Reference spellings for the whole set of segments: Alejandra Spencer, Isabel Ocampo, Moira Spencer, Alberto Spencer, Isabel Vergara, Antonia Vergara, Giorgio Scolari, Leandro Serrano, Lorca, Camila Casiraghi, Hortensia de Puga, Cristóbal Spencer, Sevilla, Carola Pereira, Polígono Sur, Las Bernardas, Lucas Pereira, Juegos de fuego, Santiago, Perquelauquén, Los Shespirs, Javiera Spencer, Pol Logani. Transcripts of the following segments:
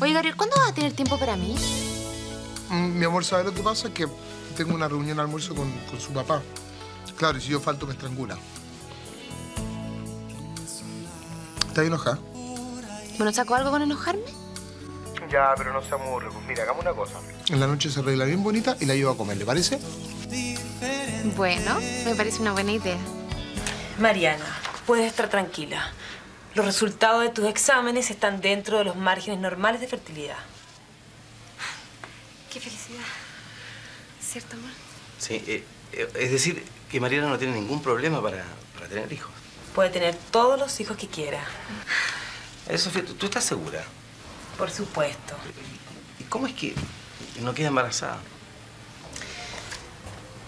Oye, Gabriel, ¿cuándo vas a tener tiempo para mí? Mi amor, ¿sabes lo que pasa? Que tengo una reunión de almuerzo con su papá. Claro, y si yo falto me estrangula. ¿Estás enojada? ¿Me sacó algo con enojarme? Ya, pero no se aburre. Pues mira, hagamos una cosa. En la noche se arregla bien bonita y la llevo a comer, ¿le parece? Bueno, me parece una buena idea. Mariana, puedes estar tranquila. Los resultados de tus exámenes están dentro de los márgenes normales de fertilidad. Qué felicidad. ¿Cierto, amor? Sí, es decir, que Mariana no tiene ningún problema para tener hijos. Puede tener todos los hijos que quiera. Sofía, ¿tú estás segura? Por supuesto. ¿Y cómo es que no queda embarazada?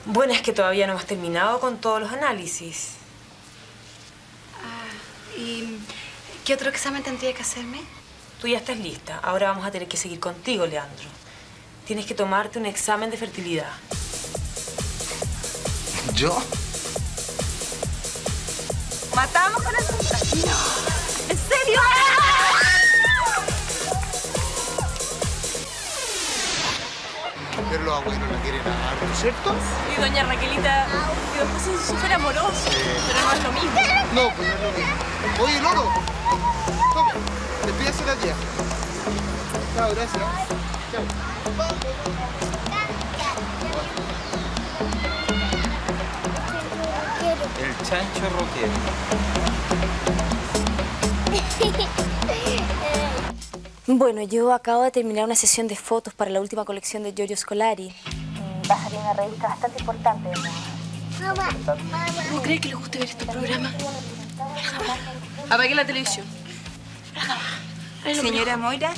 Bueno, es que todavía no hemos terminado con todos los análisis. ¿Y qué otro examen tendría que hacerme? Tú ya estás lista. Ahora vamos a tener que seguir contigo, Leandro. Tienes que tomarte un examen de fertilidad. ¿Yo? Matamos con el puntaje. ¿En serio? Pero los abuelos la quieren a ¿no es cierto? Sí, doña Raquelita. Y después es súper amoroso. Pero no es lo mismo. No, pues no es lo mismo. Oye, Loro. Toma, te voy a hacer allá. Chao, gracias. El chancho roquero. Bueno, yo acabo de terminar una sesión de fotos para la última colección de Giorgio Scolari. Va a salir una revista bastante importante. ¿Cómo crees que les guste ver este programa? Apague la televisión. Señora Moira,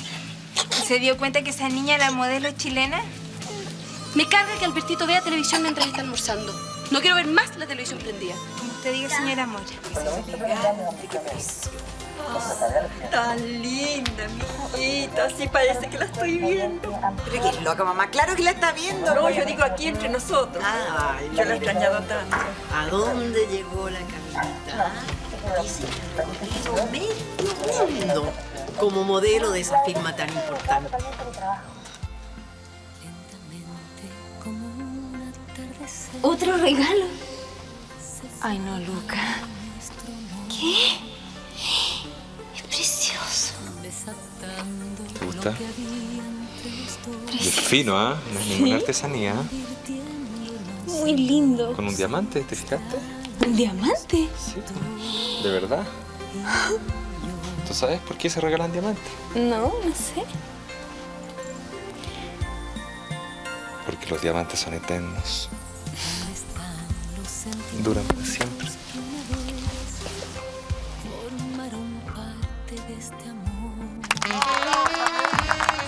¿se dio cuenta que esa niña era modelo chilena? Me carga que Albertito vea televisión mientras está almorzando. No quiero ver más la televisión prendida. Como usted diga, señora Moira. Oh, tan linda, mijito. Así parece que la estoy viendo. Pero que es loca, mamá. Claro que la está viendo. No, yo digo aquí entre nosotros. Ay, yo la he extrañado tanto. ¿A dónde llegó la Camilita? ¿Qué se ha recorrido medio mundo como modelo de esa firma tan importante? ¿Otro regalo? Ay, no, Luca. ¿Qué? Es precioso. ¿Te gusta? Precioso. Es fino, ¿ah? No es ninguna artesanía. Muy lindo. ¿Con un diamante? ¿Te fijaste? ¿Un diamante? Sí. ¿De verdad? ¿Tú sabes por qué se regalan diamantes? No, no sé. Porque los diamantes son eternos. Duran para siempre.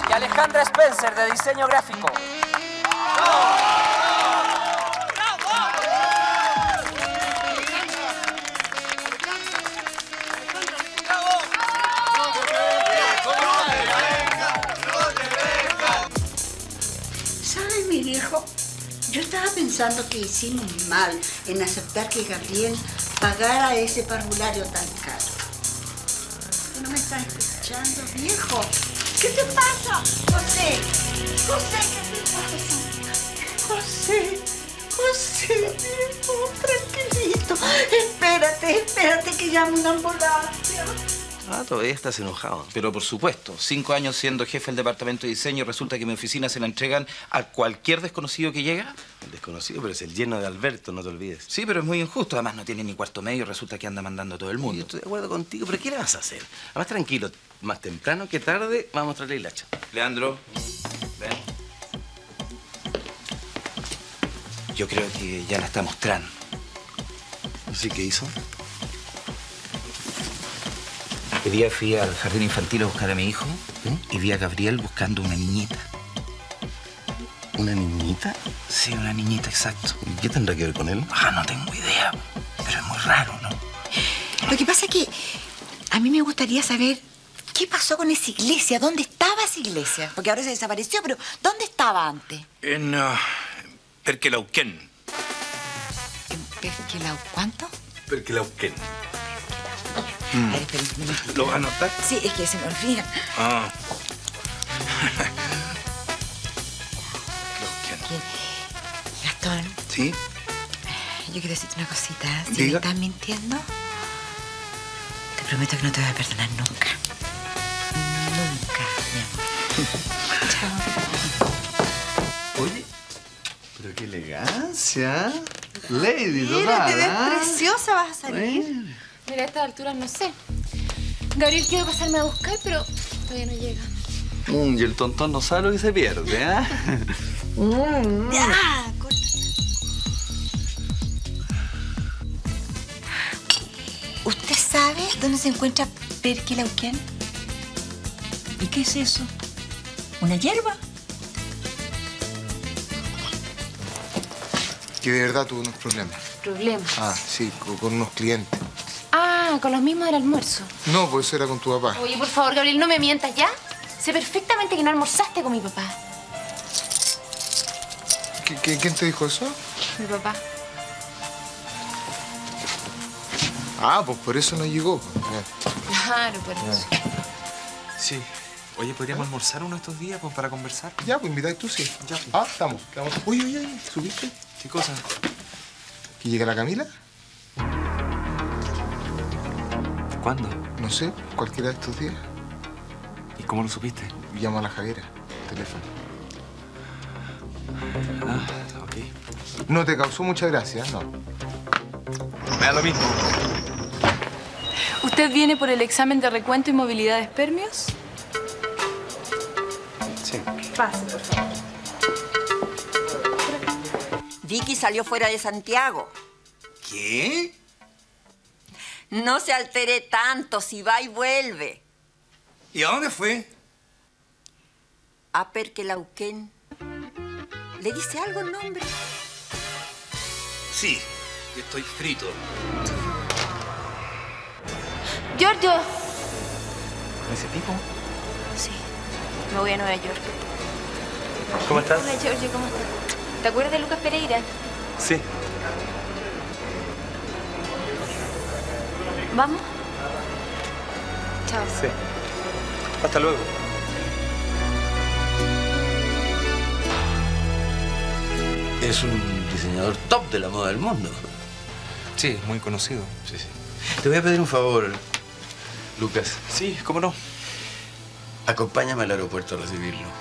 Y Alejandra Spencer, de diseño gráfico. ¿Sabes, mi viejo? Yo estaba pensando que hicimos mal en aceptar que Gabriel pagara ese parvulario tan caro. ¿Tú no me estás escuchando, viejo? ¿Qué te pasa? José, José, ¿qué te pasa? José, José, viejo, tranquilito. Espérate, espérate que llame una ambulancia. Ah, todavía estás enojado. Pero por supuesto, 5 años siendo jefe del departamento de diseño, resulta que mi oficina se la entregan a cualquier desconocido que llega. El desconocido, pero es el yerno de Alberto, no te olvides. Sí, pero es muy injusto. Además, no tiene ni cuarto medio, resulta que anda mandando a todo el mundo. Yo estoy de acuerdo contigo, pero ¿qué le vas a hacer? Además, tranquilo, más temprano que tarde, vamos a mostrarle el hacha. Leandro, ven. Yo creo que ya la está mostrando. ¿Así que hizo? El día fui al jardín infantil a buscar a mi hijo y vi a Gabriel buscando una niñita. ¿Una niñita? Sí, una niñita, exacto. ¿Y qué tendrá que ver con él? Ah, no tengo idea, pero es muy raro, ¿no? Lo que pasa es que a mí me gustaría saber qué pasó con esa iglesia, dónde estaba esa iglesia, porque ahora se desapareció, pero ¿dónde estaba antes? En Perquelauquén. ¿En Perquelau cuánto? Perquelauquén. A ver, espera un momentito. ¿Lo anotaste? Sí, es que se me olvida. Ah. ¿Sí? Yo quiero decirte una cosita. Si me estás mintiendo, te prometo que no te voy a perdonar nunca. Nunca, mi amor. Chao. Oye, pero qué elegancia. Lady, mira, te ves preciosa, vas a salir. Bueno. Mira, a estas alturas no sé. Gabriel quiere pasarme a buscar, pero todavía no llega. Y el tontón no sabe lo que se pierde, ¿ah? ¿Eh? ¡Ya! Corta. ¿Usted sabe dónde se encuentra Perquelauquén? ¿Y qué es eso? ¿Una hierba? Que de verdad tuve unos problemas. ¿Problemas? Ah, sí, con unos clientes. Ah, con los mismos del almuerzo. No, pues eso era con tu papá. Oye, por favor, Gabriel, no me mientas, ¿ya? Sé perfectamente que no almorzaste con mi papá. ¿Quién te dijo eso? Mi papá. Ah, pues por eso no llegó. Claro, por eso. Sí. Oye, ¿podríamos almorzar uno de estos días pues, para conversar? Ya, pues invitáis tú, sí. Ya, pues. Ah, estamos. Uy, uy, uy, ¿subiste? ¿Qué cosa? ¿Que llega la Camila? ¿Cuándo? No sé, cualquiera de estos días. ¿Y cómo lo supiste? Llamo a la Javiera, teléfono. Ah, ok. No te causó mucha gracia, no. Me da lo mismo. ¿Usted viene por el examen de recuento y movilidad de espermios? Sí. Pase, por favor. Vicky salió fuera de Santiago. ¿Qué? No se altere tanto, si va y vuelve. ¿Y a dónde fue? A Perquelauquén. ¿Le dice algo el nombre? Sí, estoy frito. ¡Giorgio! ¿Me ese pico? Sí, me voy a Nueva York. ¿Cómo estás? Hola, Giorgio, ¿cómo estás? ¿Te acuerdas de Lucas Pereira? Sí. ¿Vamos? Chao. Sí. Hasta luego. Es un diseñador top de la moda del mundo. Sí, muy conocido. Sí, sí. Te voy a pedir un favor, Lucas. Sí, cómo no. Acompáñame al aeropuerto a recibirlo.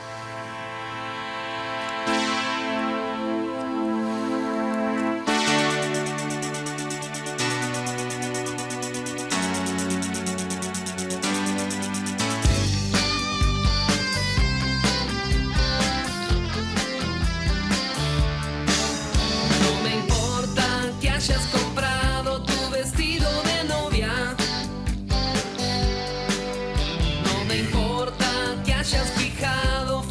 Hayas fijado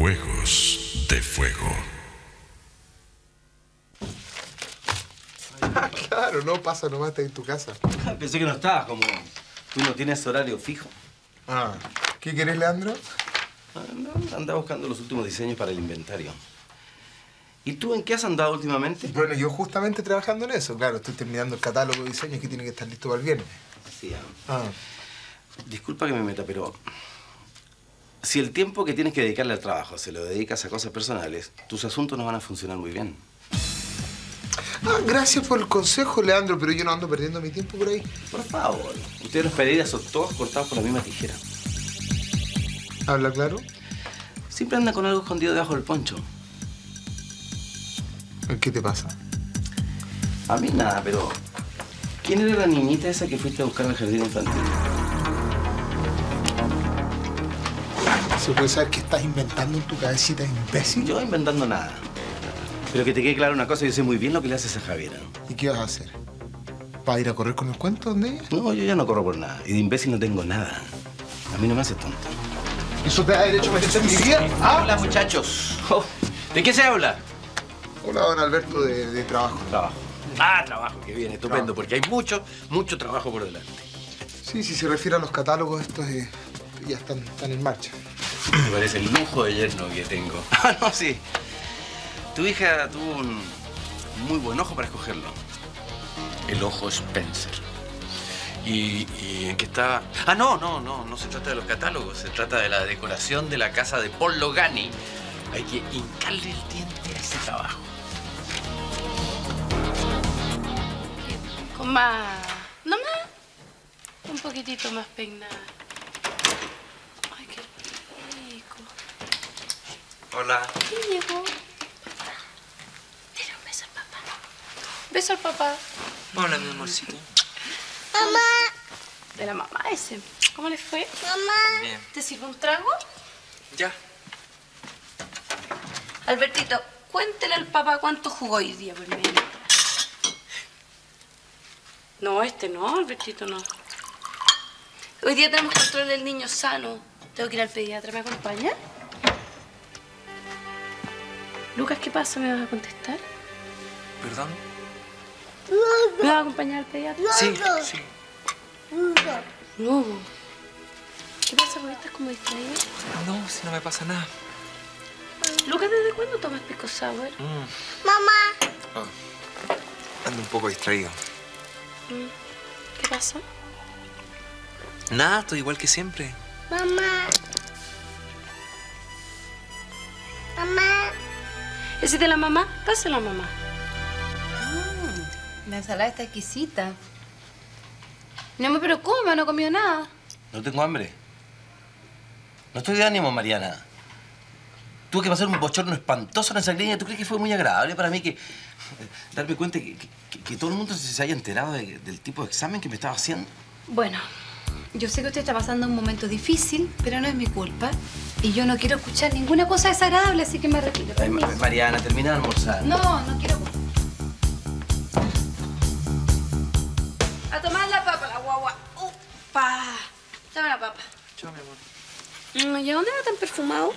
Juegos de fuego. Ah, claro, no pasa nomás, está en tu casa. Pensé que no estabas, como tú no tienes horario fijo. Ah, ¿qué querés, Leandro? Ah, no, andaba buscando los últimos diseños para el inventario. ¿Y tú en qué has andado últimamente? Bueno, yo justamente trabajando en eso, claro. Estoy terminando el catálogo de diseños que tiene que estar listo para el viernes. Sí, Disculpa que me meta, pero... si el tiempo que tienes que dedicarle al trabajo se lo dedicas a cosas personales, tus asuntos no van a funcionar muy bien. Ah, gracias por el consejo, Leandro, pero yo no ando perdiendo mi tiempo por ahí. Por favor. Ustedes los Pereira son todos cortados por la misma tijera. ¿Habla claro? Siempre anda con algo escondido debajo del poncho. ¿Qué te pasa? A mí nada, pero... ¿quién era la niñita esa que fuiste a buscar al jardín infantil? ¿Se puede saber qué estás inventando en tu cabecita, imbécil? Yo inventando nada. Pero que te quede claro una cosa, yo sé muy bien lo que le haces a Javiera. ¿Y qué vas a hacer? ¿Vas a ir a correr con el cuento de ella? No, yo ya no corro por nada. Y de imbécil no tengo nada. A mí no me haces tonto. ¿Eso te da derecho a meterse en mi vida? Hola, muchachos. Oh, ¿de qué se habla? Hola, don Alberto, de trabajo. Trabajo. Ah, trabajo, que bien, estupendo, trabajo. Porque hay mucho trabajo por delante. Sí, si se refiere a los catálogos, estos ya están en marcha. Me parece el lujo de yerno que tengo. Ah, no, sí. Tu hija tuvo un muy buen ojo para escogerlo. El ojo Spencer. ¿Y en qué está? Ah, no se trata de los catálogos, se trata de la decoración de la casa de Pol Logani. Hay que hincarle el diente a ese trabajo. Con más... ¿no más? Un poquitito más peinada. Ay, qué rico. Hola. ¿Quién llegó? Papá. Dale un beso al papá. Beso al papá. Hola, mi amorcito. Mamá. De la mamá ese. ¿Cómo le fue? Mamá. Bien. ¿Te sirvo un trago? Ya. Albertito, cuéntele al papá cuánto jugó hoy día por medio. No, no, Albertito, no. Hoy día tenemos control del niño sano. Tengo que ir al pediatra, ¿me acompaña? Lucas, ¿qué pasa? ¿Me vas a contestar? ¿Perdón? ¿Me vas a acompañar al pediatra? Sí. No. ¿Qué pasa? ¿Por qué estás como distraído? No, si no me pasa nada. Lucas, ¿desde cuándo tomas pisco sour? ¡Mamá! Oh, ando un poco distraído. ¿Qué pasa? Nada, estoy igual que siempre. ¡Mamá! ¡Mamá! ¿Ese de la mamá? Dáselo a mamá. La ensalada está exquisita. No me preocupa, no he comido nada. No tengo hambre. No estoy de ánimo, Mariana. Tuve que pasar un bochorno espantoso en esa clínica. ¿Tú crees que fue muy agradable para mí que darme cuenta que todo el mundo se haya enterado del tipo de examen que me estaba haciendo? Bueno, yo sé que usted está pasando un momento difícil, pero no es mi culpa. Y yo no quiero escuchar ninguna cosa desagradable, así que me retiro. Ay, Mariana, termina de almorzar. No quiero... A tomar la papa, la guagua. ¡Opa! Dame la papa. Chao, mi amor. ¿Y a dónde va tan perfumado?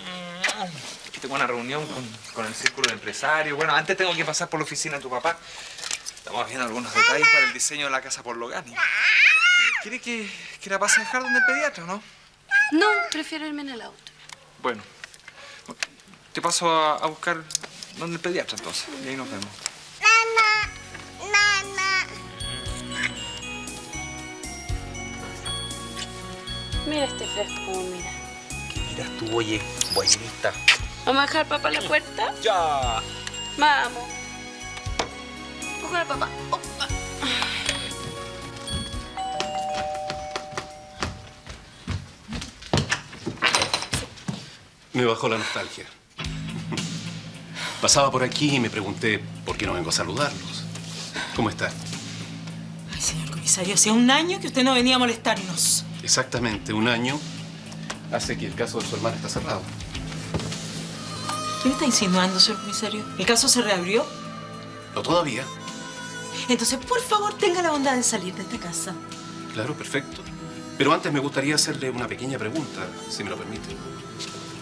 Que tengo una reunión con el círculo de empresarios. Bueno, antes tengo que pasar por la oficina de tu papá. Estamos viendo algunos detalles para el diseño de la casa por Logani. ¿Quiere que la pase a dejar donde el pediatra o no? No, prefiero irme en el auto. Bueno, te paso a buscar donde el pediatra entonces. Y ahí nos vemos. Nana. Mira este fresco, mira. Mira tú, oye, buenista. ¿Vamos a dejar papá a la puerta? ¡Ya! Vamos. Un poco de papá. Opa. Me bajó la nostalgia. Pasaba por aquí y me pregunté por qué no vengo a saludarlos. ¿Cómo está? Ay, señor comisario, hacía un año que usted no venía a molestarnos. Exactamente, un año. Hace que el caso de su hermana está cerrado. ¿Qué me está insinuando, señor comisario? ¿El caso se reabrió? No todavía. Entonces, por favor, tenga la bondad de salir de esta casa. Claro, perfecto. Pero antes me gustaría hacerle una pequeña pregunta, si me lo permite.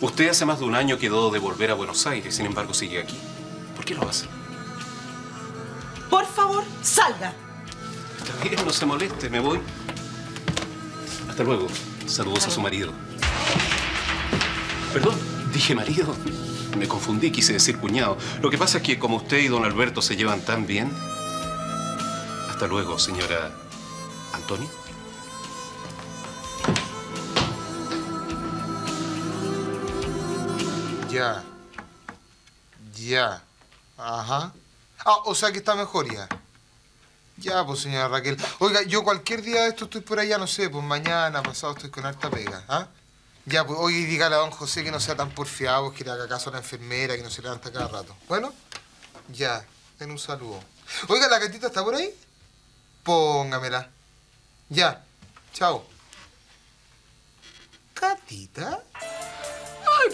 Usted hace más de un año quedó de volver a Buenos Aires, sin embargo sigue aquí. ¿Por qué lo hace? Por favor, salga. Está bien, no se moleste, me voy. Hasta luego. Saludos a su marido. Perdón, dije marido. Me confundí, quise decir cuñado. Lo que pasa es que como usted y don Alberto se llevan tan bien... Hasta luego, señora Antonia. Ya. Ya. Ajá. Ah, o sea que está mejor ya. Ya, pues, señora Raquel. Oiga, yo cualquier día de esto estoy por allá, no sé, pues mañana, pasado estoy con harta pega, ¿ah? Ya, pues, oye, dígale a don José que no sea tan porfiado, que le haga caso a la enfermera, que no se levanta cada rato. Bueno, ya, den un saludo. Oiga, ¿la cartita está por ahí? Póngamela. Ya, chao. ¿Catita?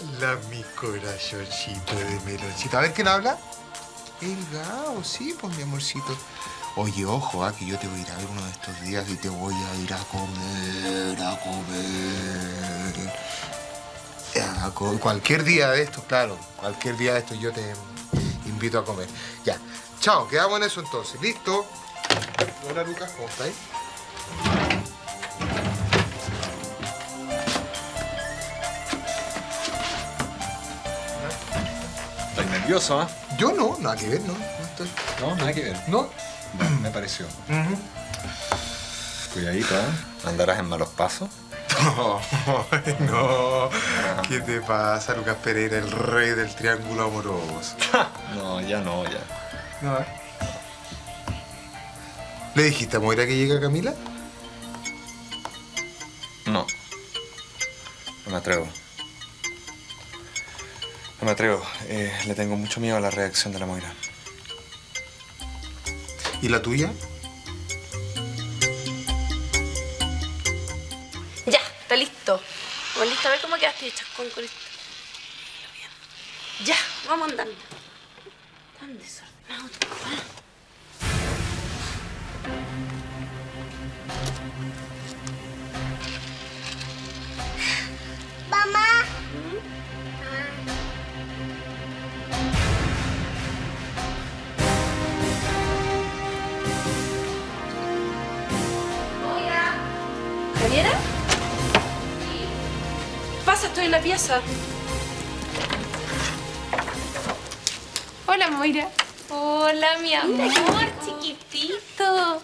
Hola, mi corazoncito de meloncito. A ver, ¿quién habla? El Gao, sí, pues, mi amorcito. Oye, ojo, que yo te voy a ir a ver uno de estos días y te voy a ir a comer, Cualquier día de estos, claro. Cualquier día de estos yo te invito a comer. Ya. Chao, quedamos en eso entonces. ¿Listo? Hola, Lucas, ¿cómo estáis? ¿Estás nervioso, ah? Yo no, nada que ver, no. No estoy. No, nada que ver. ¿No? Bueno, me pareció. Cuidadito, ¿eh? ¿Andarás en malos pasos? No, no. ¿Qué te pasa, Lucas Pereira, el rey del triángulo amoroso? No, ya no, ya. No, ¿eh? ¿Le dijiste a Moira que llega Camila? No. No me atrevo. No me atrevo. Le tengo mucho miedo a la reacción de la Moira. ¿Y la tuya? Ya, está listo. Bueno, listo, a ver cómo quedaste chascón con esto. Ya, vamos andando. Tan desordenado tu papá. ¡Mamá! ¿Javiera? Sí. Pasa, estoy en la pieza. Hola, Moira. Hola, mi amor, chiquitito.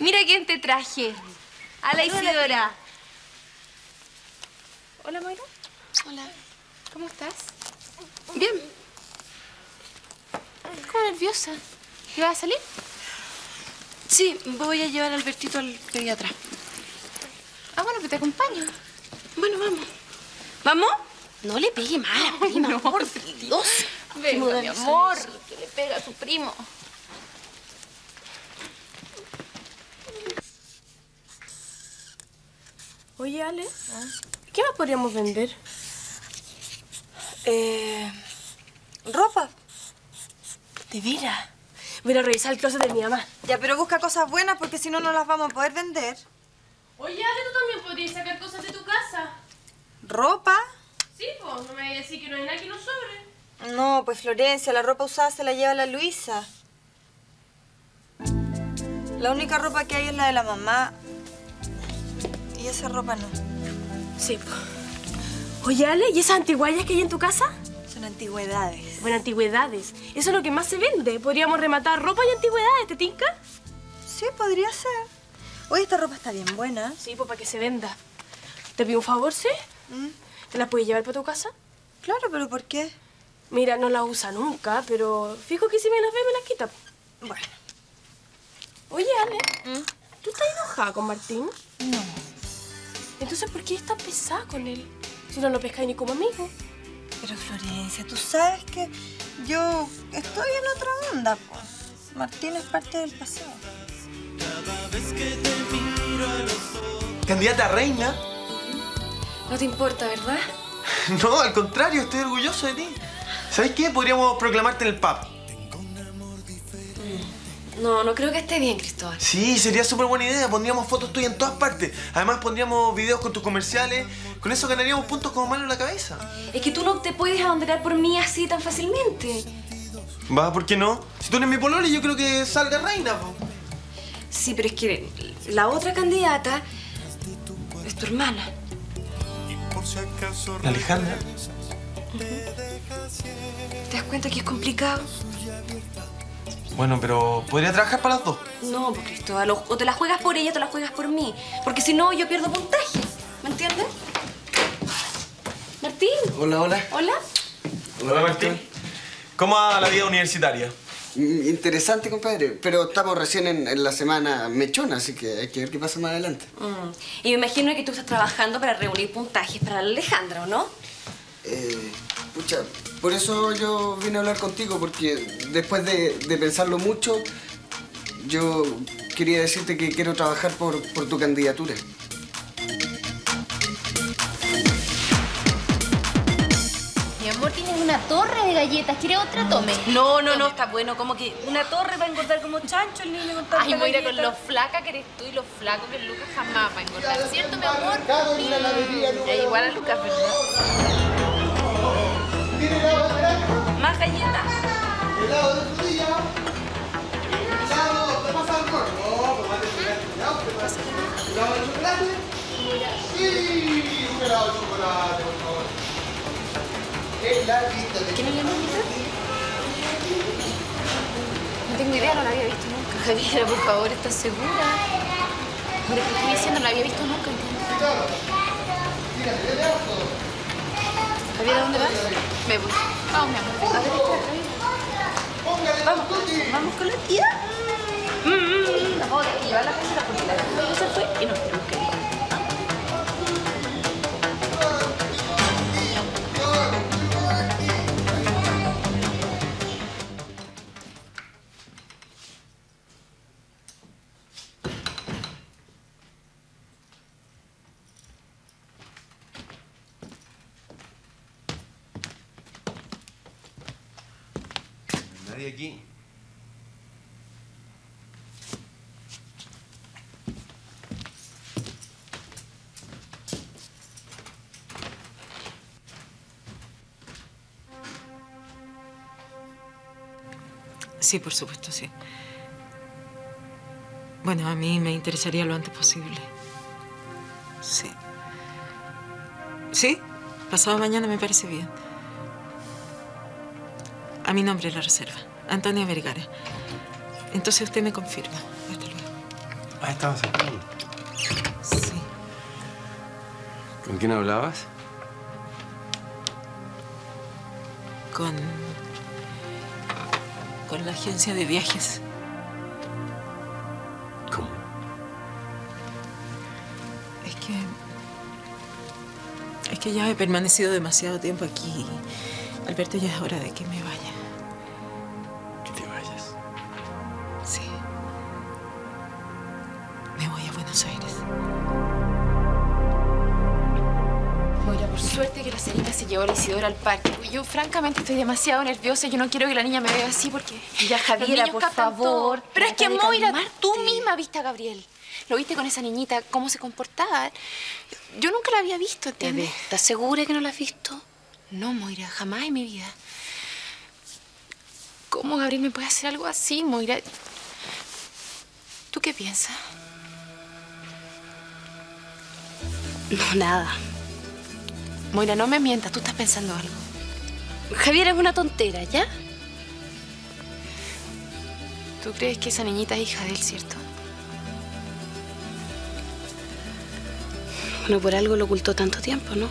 Mira quién te traje. A la Isidora. Hola, Moira. Hola. ¿Cómo estás? Bien. ¿Cómo nerviosa? ¿Y vas a salir? Sí, voy a llevar a Albertito al pediatra. Ah, bueno, que te acompaño. Bueno, vamos. ¿Vamos? No le pegue mal a mi prima, por Dios. Venga, mi amor. Que le pega a su primo. Oye, Ale. ¿Qué más podríamos vender? Ropa. ¿De veras? Voy a revisar el closet de mi mamá. Ya, pero busca cosas buenas porque si no, no las vamos a poder vender. Oye, Ale, tú también podrías sacar cosas de tu casa. ¿Ropa? Sí, pues, no me vayas a decir que no hay nada que nos sobre. No, pues, Florencia, la ropa usada se la lleva la Luisa. La única ropa que hay es la de la mamá. Y esa ropa no. Sí, pues. Oye, Ale, ¿y esas antigüedades que hay en tu casa? Son antigüedades. Bueno, antigüedades. Eso es lo que más se vende. Podríamos rematar ropa y antigüedades, ¿te tinca? Sí, podría ser. Oye, esta ropa está bien buena. Sí, pues para que se venda. ¿Te pido un favor, sí? ¿Te la puedes llevar para tu casa? Claro, pero ¿por qué? Mira, no la usa nunca, pero fijo que si me las ve, me las quita. Bueno. Oye, Ale, ¿tú estás enojada con Martín? No. Entonces, ¿por qué estás pesada con él? Si no lo pescáis ni como amigo. Pero, Florencia, tú sabes que yo estoy en otra onda, pues. Martín es parte del pasado. ¿Candidata a reina? No te importa, ¿verdad? No, al contrario, estoy orgulloso de ti. ¿Sabes qué? Podríamos proclamarte en el pub. No, no creo que esté bien, Cristóbal. Sí, sería súper buena idea. Pondríamos fotos tuyas en todas partes. Además, pondríamos videos con tus comerciales. Con eso ganaríamos puntos como malo en la cabeza. Es que tú no te puedes abandonar por mí así tan fácilmente. Va, ¿por qué no? Si tú eres mi polole, yo creo que salga reina, po. Sí, pero es que la otra candidata es tu hermana. ¿La Alejandra? ¿Te das cuenta que es complicado? Bueno, pero ¿podría trabajar para las dos? No, pues Cristóbal, o te la juegas por ella o te la juegas por mí. Porque si no, yo pierdo puntaje. ¿Me entiendes? Martín. Hola, hola. Hola. Hola, Martín. ¿Cómo va la vida universitaria? Interesante, compadre. Pero estamos recién en la semana mechona, así que hay que ver qué pasa más adelante. Y me imagino que tú estás trabajando para reunir puntajes para la Alejandra, ¿o no? Pucha, por eso yo vine a hablar contigo, porque después de pensarlo mucho, yo quería decirte que quiero trabajar por tu candidatura. Mi amor, tienes una torre de galletas. ¿Quieres otra? Tome. No, no, no, está bueno. Como que una torre va a engordar como chancho el niño con tanta galleta. Ay, Moira, con lo flaca que eres tú y lo flaco que Lucas jamás va a engordar. ¿Cierto, mi amor? Igual a Lucas, ¿verdad? Más galletas. Helado de frutilla. Helado, ¿te pasa algo? No, pues vale, helado, ¿te pasa? ¿Helado de chocolate? Sí, un helado de chocolate, por favor. Heladito de chocolate. ¿Quién es la mamita? No tengo idea, no la había visto nunca. Javiera, por favor, ¿estás segura? ¿Qué te estoy diciendo? No la había visto nunca. Sí, claro. Mírate, yo le hago todo. ¿Javiera, dónde vas? Me voy. Vamos, mi amor. A ver, espera. Vamos con la tía. Vamos a llevar la casa porque la tía se fue y nos tenemos que ir. Aquí. Sí, por supuesto, sí. Bueno, a mí me interesaría lo antes posible. Sí. Sí, pasado mañana me parece bien. A mi nombre la reserva. Antonia Vergara. Entonces usted me confirma. Hasta luego. Ah, ¿estabas aquí? Sí. ¿Con quién hablabas? Con la agencia de viajes. ¿Cómo? Es que ya he permanecido demasiado tiempo aquí. Alberto, ya es hora de que me vaya. Llevó a Isidora al parque. Yo, francamente, estoy demasiado nerviosa. Yo no quiero que la niña me vea así porque... Ya, Javiera, por favor. Pero es que, Moira, tú misma viste a Gabriel. Lo viste con esa niñita, cómo se comportaba. Yo nunca la había visto, ¿entiendes? ¿Estás segura que no la has visto? No, Moira, jamás en mi vida. ¿Cómo Gabriel me puede hacer algo así, Moira? ¿Tú qué piensas? No, nada. Moira, no me mientas. Tú estás pensando algo. Javiera, es una tontera, ¿ya? ¿Tú crees que esa niñita es hija de él, cierto? Bueno, por algo lo ocultó tanto tiempo, ¿no?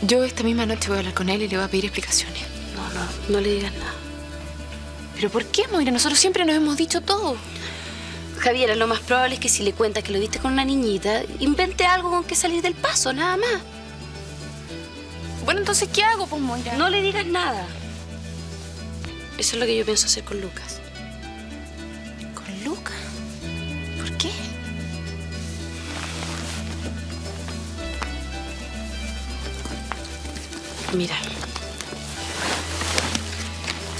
Yo esta misma noche voy a hablar con él y le voy a pedir explicaciones. No le digas nada. ¿Pero por qué, Moira? Nosotros siempre nos hemos dicho todo. Javiera, lo más probable es que si le cuentas que lo viste con una niñita, invente algo con que salir del paso, nada más. Bueno, entonces, ¿qué hago, pues, Moira? No le digas nada. Eso es lo que yo pienso hacer con Lucas. ¿Con Lucas? ¿Por qué? Mira.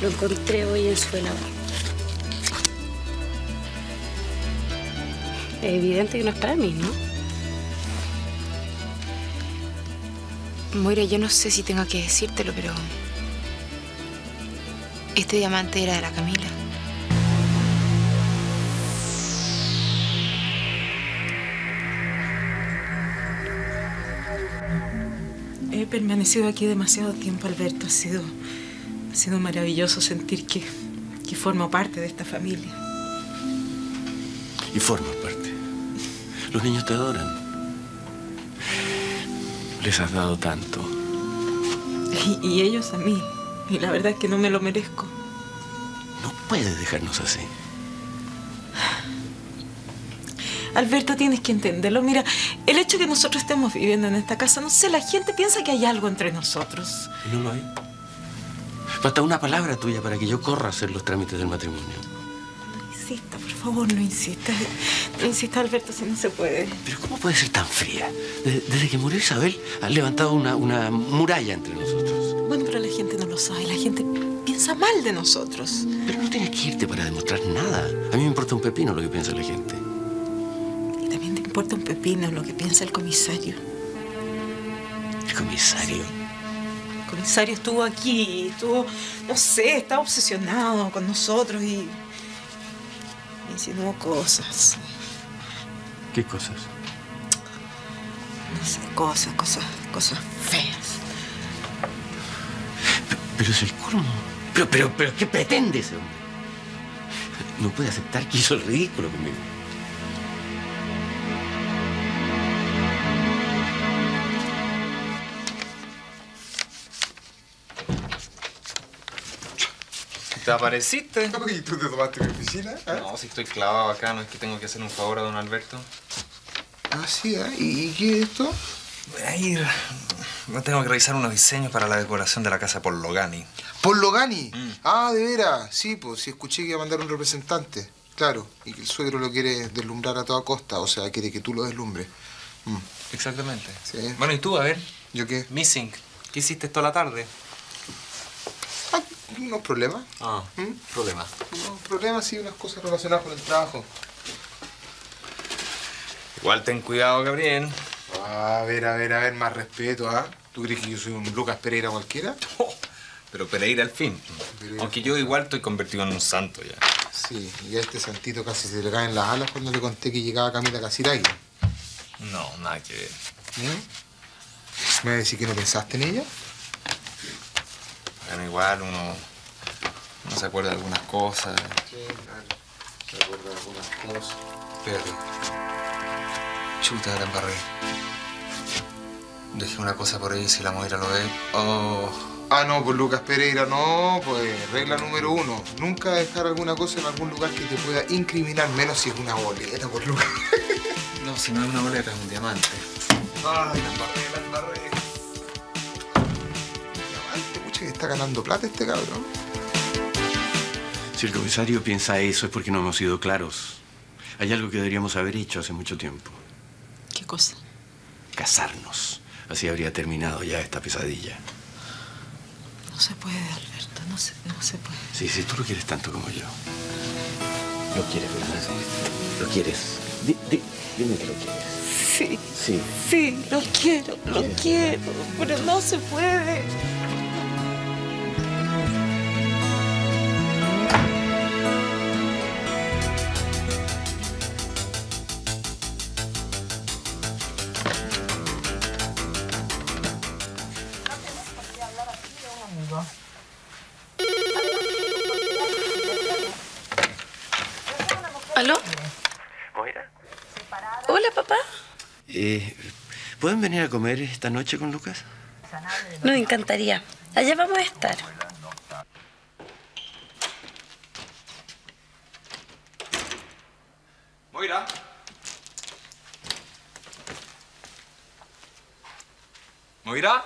Lo encontré hoy en su velador. Es evidente que no es para mí, ¿no? Moira, yo no sé si tengo que decírtelo, pero... este diamante era de la Camila. He permanecido aquí demasiado tiempo, Alberto. Ha sido maravilloso sentir que formo parte de esta familia. Y formas parte. Los niños te adoran. Les has dado tanto. Y ellos a mí. Y la verdad es que no me lo merezco. No puedes dejarnos así. Alberto, tienes que entenderlo. Mira, el hecho de que nosotros estemos viviendo en esta casa, no sé, la gente piensa que hay algo entre nosotros. Y no lo hay. Basta una palabra tuya para que yo corra a hacer los trámites del matrimonio. No insista, por favor, no insista. No insista, Alberto, si no se puede. Pero ¿cómo puede ser tan fría? Desde que murió Isabel, han levantado una muralla entre nosotros. Bueno, pero la gente no lo sabe. La gente piensa mal de nosotros. Pero no tienes que irte para demostrar nada. A mí me importa un pepino lo que piensa la gente. También te importa un pepino lo que piensa el comisario. ¿El comisario? Sí. El comisario estuvo aquí, no sé, estaba obsesionado con nosotros y... me insinuó cosas. ¿Qué cosas? No sé, cosas feas. Pero es el colmo. Pero, ¿qué pretende ese hombre? No puede aceptar que hizo el ridículo conmigo. ¿Te apareciste? ¿Y tú te tomaste mi oficina? ¿Eh? No, si estoy clavado acá, no es que tengo que hacer un favor a don Alberto. Ah, sí, ¿eh? ¿Y qué es esto? Voy a ir... no tengo que revisar unos diseños para la decoración de la casa Pol Logani. ¿Pol Logani? Mm. Ah, de veras. Sí, pues, sí escuché que iba a mandar un representante. Claro, y que el suegro lo quiere deslumbrar a toda costa, o sea, quiere que tú lo deslumbres. Mm. Exactamente. Sí. Bueno, ¿y tú? A ver. ¿Yo qué? Missing. ¿Qué hiciste toda la tarde? Unos problemas. Ah, problemas. Unos problemas, sí, unas cosas relacionadas con el trabajo. Igual ten cuidado, Gabriel. A ver, más respeto, ¿ah? ¿Eh? ¿Tú crees que yo soy un Lucas Pereira cualquiera? No, pero Pereira al fin. Pereira. Aunque yo igual estoy convertido en un santo ya. Sí, y a este santito casi se le caen las alas cuando le conté que llegaba Camila Casiraghi. No, nada que ver. ¿Eh? ¿Me vas a decir que no pensaste en ella? Bueno, igual uno se acuerda de algunas cosas. Sí, claro. Se acuerda de algunas cosas. Pero... chuta, la embarré. Dejé una cosa por ahí, si la Moira lo ve. Oh. Ah, no, pues Lucas Pereira, no. Pues regla número 1. Nunca dejar alguna cosa en algún lugar que te pueda incriminar, menos si es una boleta, por Lucas. No, si no es una boleta, es un diamante. Ay, la embarré. Está ganando plata este cabrón. Si el comisario piensa eso es porque no hemos sido claros. Hay algo que deberíamos haber hecho hace mucho tiempo. ¿Qué cosa? Casarnos. Así habría terminado ya esta pesadilla. No se puede, Alberto. No se puede. Sí, tú lo quieres tanto como yo. Lo quieres, ¿verdad? Sí. Lo quieres. Dime que lo quieres. Sí. Sí, lo quiero. Pero no se puede. ¿Aló? ¿Moira? Hola, papá. ¿Pueden venir a comer esta noche con Lucas? Nos encantaría. Allá vamos a estar. Moira. Moira.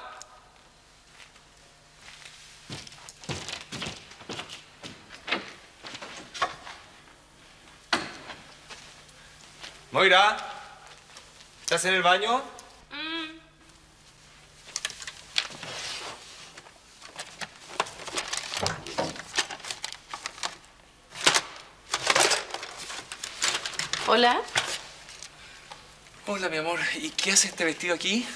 Moira, ¿estás en el baño? Hola. Hola, mi amor. ¿Y qué hace este vestido aquí?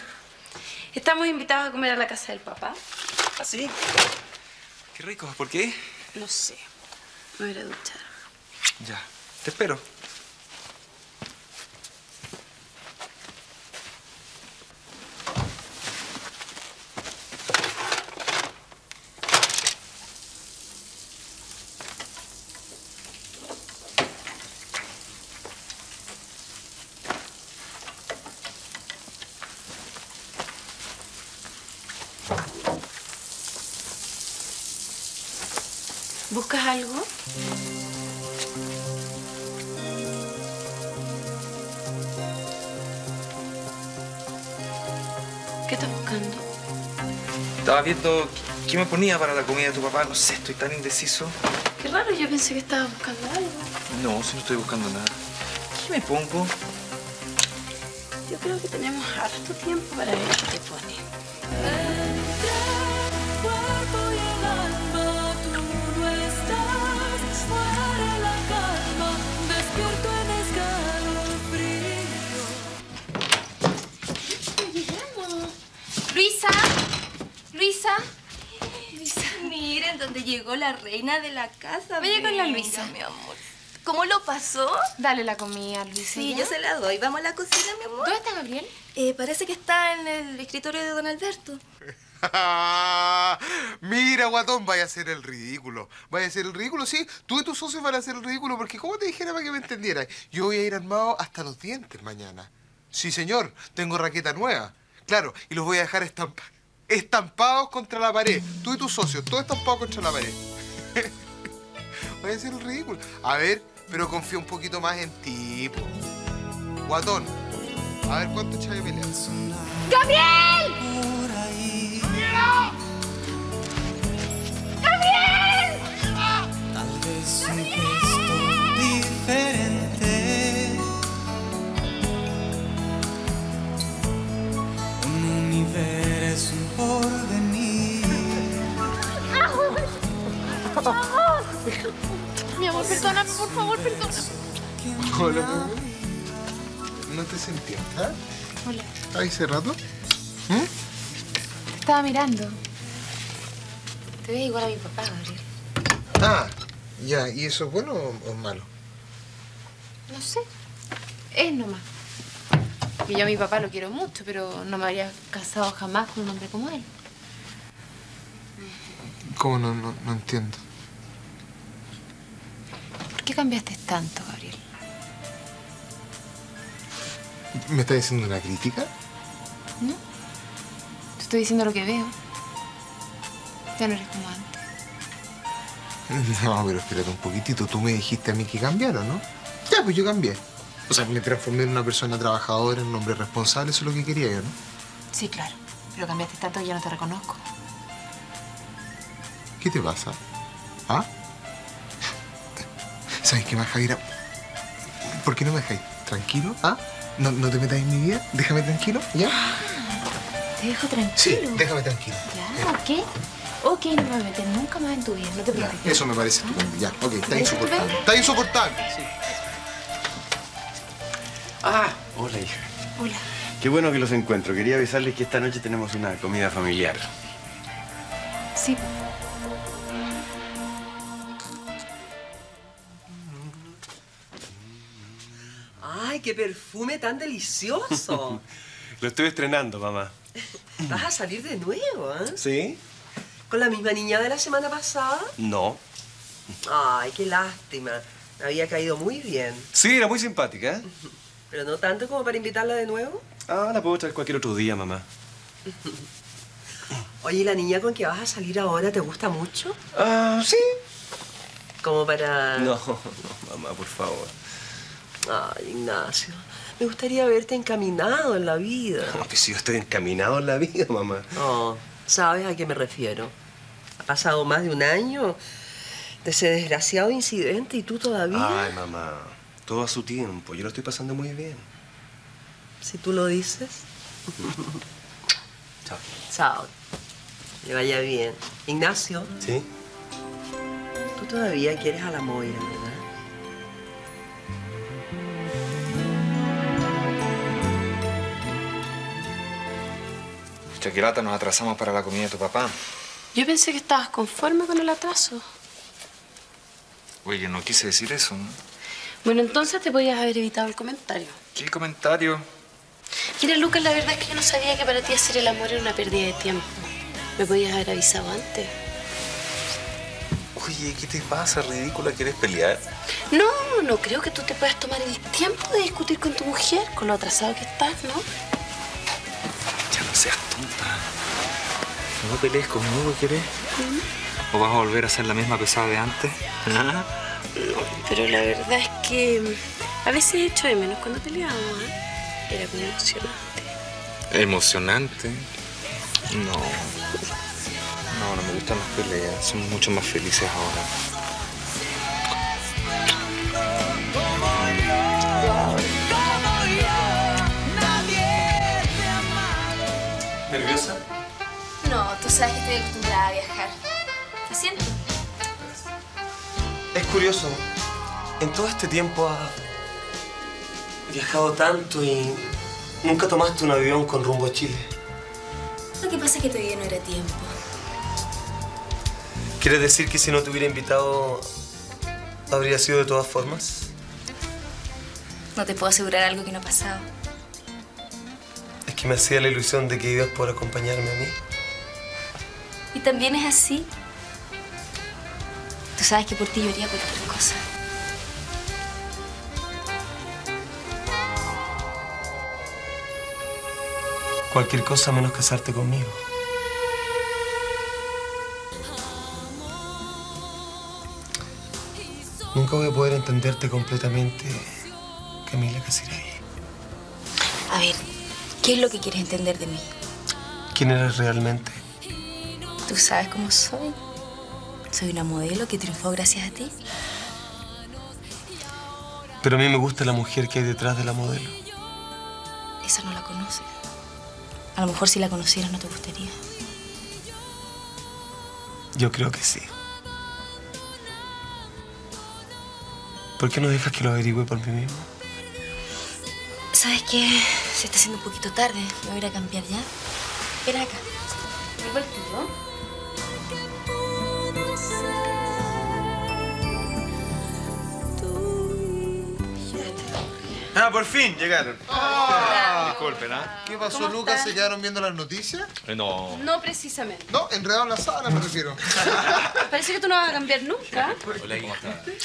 Estamos invitados a comer a la casa del papá. ¿Ah, sí? Qué rico. ¿Por qué? No sé. Me voy a duchar. Ya. Te espero. ¿Buscas algo? ¿Qué estás buscando? Estaba viendo qué me ponía para la comida de tu papá. No sé, estoy tan indeciso. Qué raro, yo pensé que estabas buscando algo. No, si no estoy buscando nada. ¿Qué me pongo? Yo creo que tenemos harto tiempo para ver qué te pone. Donde llegó la reina de la casa. Vaya con la Luisa, mi amor. ¿Cómo lo pasó? Dale la comida, Luisa. Sí, yo se la doy. Vamos a la cocina, mi amor. ¿Dónde está Gabriel? Parece que está en el escritorio de don Alberto. Mira, guatón, vaya a ser el ridículo. Vaya a ser el ridículo, sí. Tú y tus socios van a hacer el ridículo, porque ¿cómo te dijera para que me entendieras? Yo voy a ir armado hasta los dientes mañana. Sí, señor. Tengo raqueta nueva. Claro, y los voy a dejar estampados contra la pared. Tú y tus socios, todos estampados contra la pared. Voy a ser ridículo. A ver, pero confío un poquito más en ti, po. Guatón, a ver cuánto echas de pelea. ¡Gabriel! ¡Gabriel! ¡Gabriel! Tal vez un gesto diferente, un universo por venir. Mi amor, perdóname, por favor, perdóname. Hola, amor. ¿No te sentías? ¿Eh? Hola. ¿Ahí hace rato? ¿Eh? Te estaba mirando. Te ves igual a mi papá, Gabriel. Ah, ya. ¿Y eso es bueno o malo? No sé. Es nomás. Y yo a mi papá lo quiero mucho, pero no me habría casado jamás con un hombre como él. ¿Cómo? No entiendo. ¿Por qué cambiaste tanto, Gabriel? ¿Me estás diciendo una crítica? No. Te estoy diciendo lo que veo. Ya no eres como antes. No, pero espérate un poquitito. Tú me dijiste a mí que cambiara, ¿no? Ya, pues yo cambié. O sea, me transformé en una persona trabajadora, en un hombre responsable. Eso es lo que quería yo, ¿no? Sí, claro. Pero cambiaste tanto que ya no te reconozco. ¿Qué te pasa? ¿Ah? ¿Sabes qué más, Javiera? ¿Por qué no me dejáis tranquilo? ¿Ah? ¿No te metáis en mi vida? Déjame tranquilo, ¿ya? ¿Te dejo tranquilo? Sí, déjame tranquilo. Ya, ¿ok? Ok, no me voy a meter nunca más en tu vida. No te preocupes. Ya, eso me parece estupendo. Ya, ok. Está insoportable. ¡Está insoportable! Sí. Ah, hola, hija. Hola. Qué bueno que los encuentro. Quería avisarles que esta noche tenemos una comida familiar. Sí. Ay, qué perfume tan delicioso. Lo estoy estrenando, mamá. Vas a salir de nuevo, ¿eh? Sí. ¿Con la misma niña de la semana pasada? No. Ay, qué lástima. Había caído muy bien. Sí, era muy simpática, ¿eh? Pero no tanto como para invitarla de nuevo. Ah, la puedo traer cualquier otro día, mamá. Oye, ¿y la niña con que vas a salir ahora te gusta mucho? Ah, sí. ¿Como para...? No, no, mamá, por favor. Ay, Ignacio, me gustaría verte encaminado en la vida. No, que si yo estoy encaminado en la vida, mamá. No, ¿sabes a qué me refiero? Ha pasado más de un año de ese desgraciado incidente y tú todavía... Ay, mamá. Todo a su tiempo. Yo lo estoy pasando muy bien. Si tú lo dices. Chao. Chao. Que vaya bien. Ignacio. Sí. Tú todavía quieres a la Moira, ¿verdad? Che, qué lata, nos atrasamos para la comida de tu papá. Yo pensé que estabas conforme con el atraso. Oye, no quise decir eso, ¿no? Bueno, entonces te podías haber evitado el comentario. ¿Qué comentario? Mira, Lucas, la verdad es que yo no sabía que para ti hacer el amor era una pérdida de tiempo. Me podías haber avisado antes. Oye, ¿qué te pasa, ridícula? ¿Quieres pelear? No, no creo que tú te puedas tomar el tiempo de discutir con tu mujer, con lo atrasado que estás, ¿no? Ya no seas tonta. No pelees conmigo, ¿quieres? ¿Mm? ¿O vas a volver a ser la misma pesada de antes? ¿Ah? No, pero la verdad es que a veces he hecho de menos cuando peleábamos, ¿eh? Era muy emocionante. ¿Emocionante? No. No, no me gustan las peleas. Somos mucho más felices ahora. ¿Nerviosa? No, tú sabes que estoy acostumbrada a viajar. ¿Te siento? Es curioso. En todo este tiempo has viajado tanto y nunca tomaste un avión con rumbo a Chile. Lo que pasa es que todavía no era tiempo. ¿Quieres decir que si no te hubiera invitado, habría sido de todas formas? No te puedo asegurar algo que no ha pasado. Es que me hacía la ilusión de que ibas por acompañarme a mí. Y también es así. Tú sabes que por ti yo haría cualquier cosa. Cualquier cosa menos casarte conmigo. Nunca voy a poder entenderte completamente, Camila Casiraghi. A ver, ¿qué es lo que quieres entender de mí? ¿Quién eres realmente? Tú sabes cómo soy. Soy una modelo que triunfó gracias a ti. Pero a mí me gusta la mujer que hay detrás de la modelo. Esa no la conoces. A lo mejor si la conocieras no te gustaría. Yo creo que sí. ¿Por qué no dejas que lo averigüe por mí mismo? ¿Sabes qué? Se está haciendo un poquito tarde. Me voy a ir a cambiar ya. Ven acá. Vuelvo al tuyo. Ah, por fin llegaron. Oh. Disculpen, ¿ah? ¿Qué pasó, Lucas? ¿Se quedaron viendo las noticias? No. No precisamente. No, enredado en la sala me refiero. Parece que tú no vas a cambiar nunca. Hola,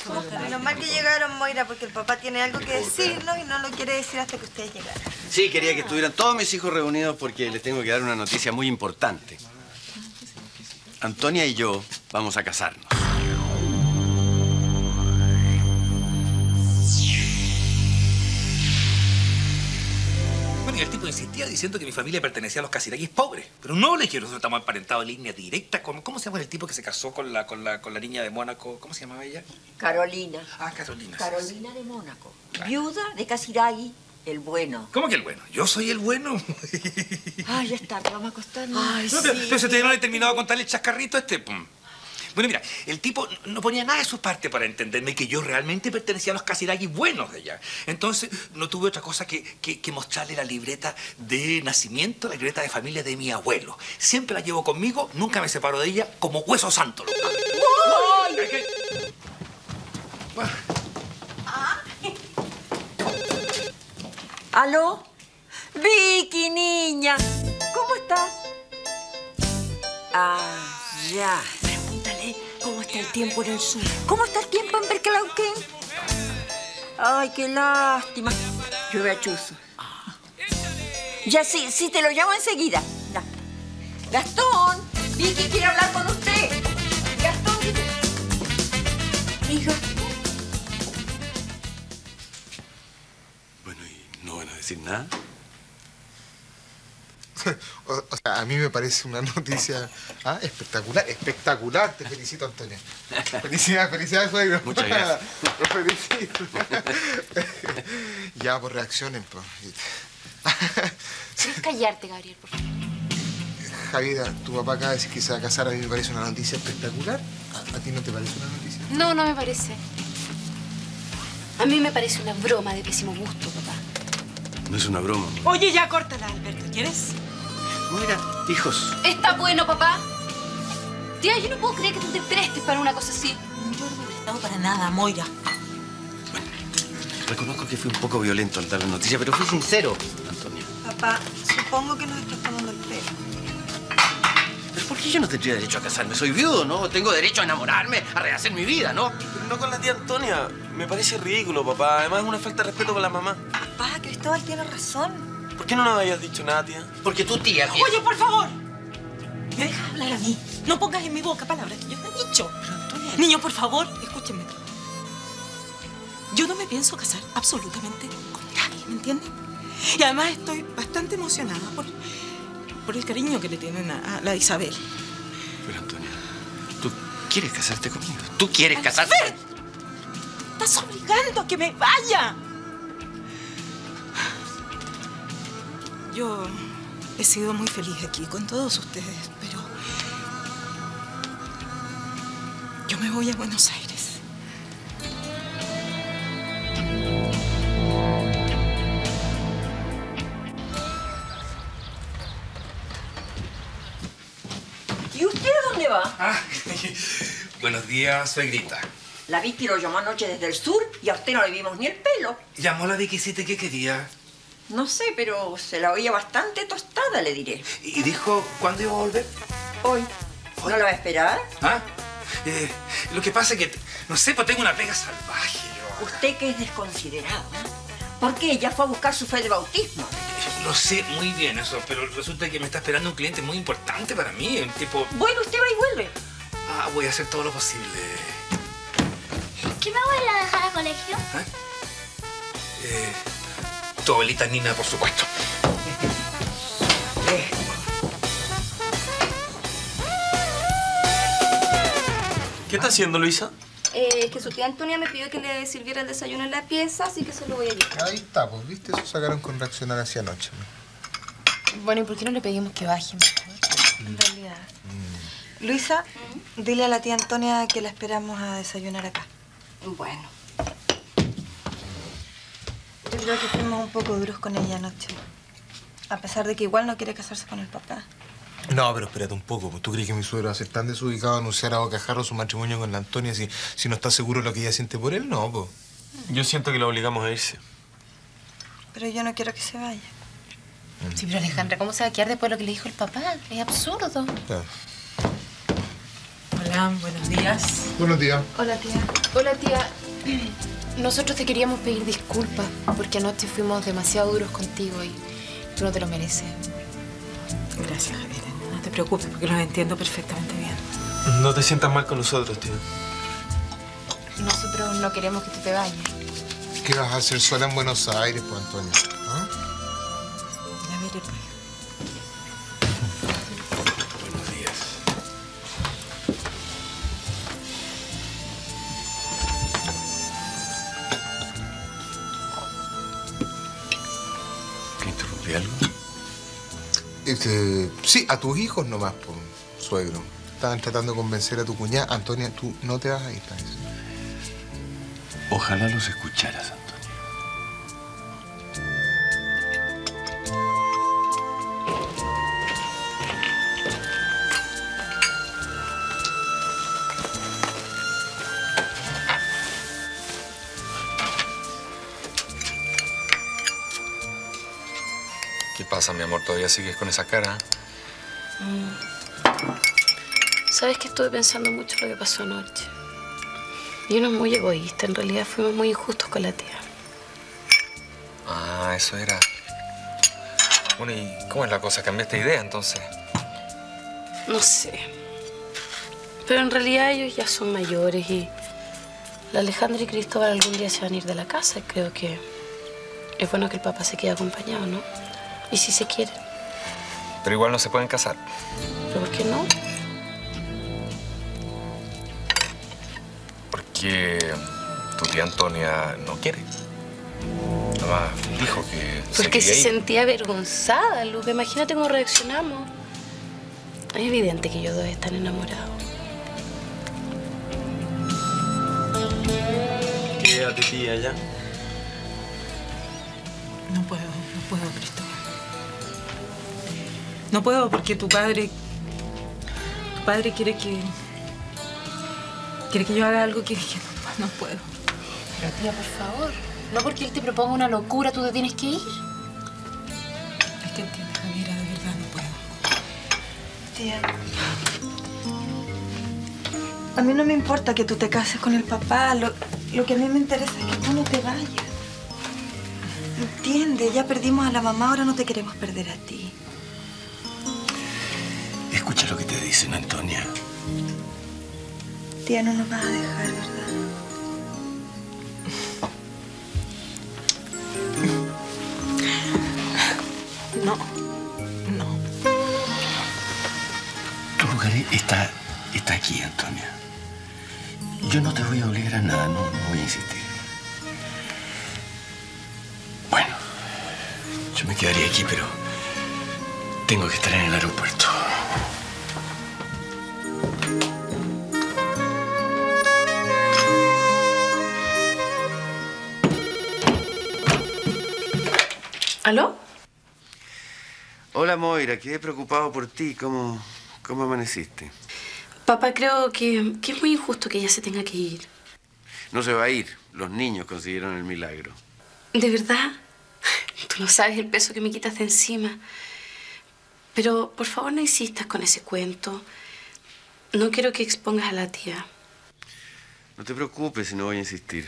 ¿cómo estás? Menos mal que llegaron, Moira, porque el papá tiene algo que decirnos y no lo quiere decir hasta que ustedes llegaran. Sí, quería que estuvieran todos mis hijos reunidos porque les tengo que dar una noticia muy importante. Antonia y yo vamos a casarnos. El tipo insistía diciendo que mi familia pertenecía a los Casiraguis pobres. Pero no le quiero, nosotros estamos emparentados en línea directa con... ¿Cómo se llama el tipo que se casó con la niña de Mónaco? ¿Cómo se llamaba ella? Carolina. Ah, Carolina. Carolina de Mónaco. Claro. Viuda de Casiraghi, el bueno. ¿Cómo que el bueno? Yo soy el bueno. Ay, ya está, vamos a acostarnos. Ay, no, sí. Pero usted no le he terminado de contarle el chascarrito este. Bueno, mira, el tipo no ponía nada de su parte para entenderme que yo realmente pertenecía a los Casiraghi buenos de allá. Entonces, no tuve otra cosa que mostrarle la libreta de nacimiento, la libreta de familia de mi abuelo. Siempre la llevo conmigo, nunca me separo de ella, como hueso santo. Bueno. ¿Aló? Vicky, niña, ¿cómo estás? Ah, ya. ¿Cómo está el tiempo en el sur? ¿Cómo está el tiempo en Perquelauquén? Ay, qué lástima. Llueve a chuzo. Ya sí, te lo llamo enseguida. Ya. Gastón, Vicky quiere hablar con usted. Gastón, hija. Bueno, ¿y no van a decir nada? O sea, a mí me parece una noticia espectacular, espectacular. Te felicito, Antonia. Felicidades, suegro. Muchas gracias. Los felicito. Ya, pues reaccionen, pues. Tienes que callarte, Gabriel, por favor. Javiera, tu papá acaba de decir que se va a casar. A mí me parece una noticia espectacular. ¿A ti no te parece una noticia? No, no me parece. A mí me parece una broma de pésimo gusto, papá. No es una broma. Oye, ya córtala, Alberto, ¿quieres? Moira, hijos. Está bueno, papá. Tía, yo no puedo creer que tú te prestes para una cosa así. Yo no me he prestado para nada, Moira. Bueno, reconozco que fui un poco violento al dar la noticia, pero fui sincero, Antonia. Papá, supongo que nos estás tomando el pelo. ¿Pero por qué yo no tendría derecho a casarme? Soy viudo, ¿no? Tengo derecho a enamorarme, a rehacer mi vida, ¿no? Pero no con la tía Antonia. Me parece ridículo, papá. Además, es una falta de respeto con la mamá. Papá, Cristóbal tiene razón. ¿Por qué no nos habías dicho nada, tía? Porque tú, tía... Oye, por favor. Me dejas hablar a mí. No pongas en mi boca palabras que yo te he dicho. Pero, Antonia... Niño, por favor, escúchenme. Yo no me pienso casar absolutamente con nadie, ¿me entiendes? Y además estoy bastante emocionada por el cariño que le tienen a la Isabel. Pero, Antonia, tú quieres casarte conmigo. Tú quieres casarte... Estás obligando a que me vaya. Yo he sido muy feliz aquí con todos ustedes, pero yo me voy a Buenos Aires. ¿Y usted dónde va? Ah, buenos días, suegrita. La Vicky lo llamó anoche desde el sur y a usted no le vimos ni el pelo. Llamó la Viquicita, ¿qué quería? No sé, pero se la oía bastante tostada, le diré. ¿Y dijo cuándo iba a volver? Hoy. ¿No la va a esperar? ¿Ah? Lo que pasa es que, no sé, pues tengo una pega salvaje. Yo. Usted que es desconsiderado, porque ella fue a buscar su fe de bautismo. Lo sé muy bien eso, pero resulta que me está esperando un cliente muy importante para mí, un tipo... Bueno, usted va y vuelve. Ah, voy a hacer todo lo posible. ¿Qué me voy a dejar al colegio? ¿Ah? Tu abuelita Nina, por supuesto. ¿Qué está haciendo, Luisa? Es que su tía Antonia me pidió que le sirviera el desayuno en la pieza, así que se lo voy a llevar. Ahí está, pues, ¿viste? Eso sacaron con reaccionar hacia anoche. ¿No? Bueno, ¿y por qué no le pedimos que baje? En realidad. Luisa, dile a la tía Antonia que la esperamos a desayunar acá. Bueno. Yo creo que fuimos un poco duros con ella anoche. A pesar de que igual no quiere casarse con el papá. No, pero espérate un poco. ¿Tú crees que mi suegro va a ser tan desubicado a anunciar a bocajarro su matrimonio con la Antonia si no está seguro lo que ella siente por él? No, po. Yo siento que la obligamos a irse. Pero yo no quiero que se vaya. Sí, pero Alejandra, ¿cómo se va a quedar después de lo que le dijo el papá? Es absurdo. Claro. Hola, buenos días. Buenos días. Hola, tía. Hola, tía. Nosotros te queríamos pedir disculpas porque anoche fuimos demasiado duros contigo y tú no te lo mereces. Gracias, Javiera. No te preocupes porque los entiendo perfectamente bien. No te sientas mal con nosotros, tío. Nosotros no queremos que tú te vayas. ¿Qué vas a hacer sola en Buenos Aires, pues, Antonia? ¿Ah? Ya veré, pues. Buenos días. ¿Algo? Sí, a tus hijos nomás, por, suegro. Estaban tratando de convencer a tu cuñada. Antonia, tú no te vas a ir, ¿sabes? Ojalá los escucharas, Antonia. ¿Qué pasa, mi amor? ¿Todavía sigues con esa cara? Sabes que estuve pensando mucho lo que pasó anoche. Y uno es muy egoísta. En realidad fuimos muy injustos con la tía. Ah, eso era. Bueno, ¿y cómo es la cosa? ¿Cambiaste idea, entonces? No sé. Pero en realidad ellos ya son mayores y... La Alejandra y Cristóbal algún día se van a ir de la casa. Creo que es bueno que el papá se quede acompañado, ¿no? ¿Y si se quieren? Pero igual no se pueden casar. ¿Pero por qué no? Porque tu tía Antonia no quiere. Además, dijo que... Porque se sentía avergonzada, Lucas. Imagínate cómo reaccionamos. Es evidente que ellos dos están enamorados. Quédate, tía, ya. No puedo, Cristóbal. No puedo porque tu padre quiere que... Quiere que yo haga algo que no puedo. Pero tía, por favor. No porque él te proponga una locura, tú te tienes que ir. Es que entiendes, Javiera, de verdad no puedo. Tía. A mí no me importa que tú te cases con el papá. Lo que a mí me interesa es que tú no te vayas. ¿Entiendes? Ya perdimos a la mamá, ahora no te queremos perder a ti. Escucha lo que te dicen, Antonia. Tía, no nos vas a dejar, ¿verdad? No. No. Tu lugar está aquí, Antonia. Yo no te voy a obligar a nada, no voy a insistir. Bueno, yo me quedaría aquí, pero tengo que estar en el aeropuerto. ¿Aló? Hola, Moira. Quedé preocupado por ti. ¿Cómo amaneciste? Papá, creo que es muy injusto que ella se tenga que ir. No se va a ir. Los niños consiguieron el milagro. ¿De verdad? Tú no sabes el peso que me quitas de encima. Pero, por favor, no insistas con ese cuento. No quiero que expongas a la tía. No te preocupes si no voy a insistir.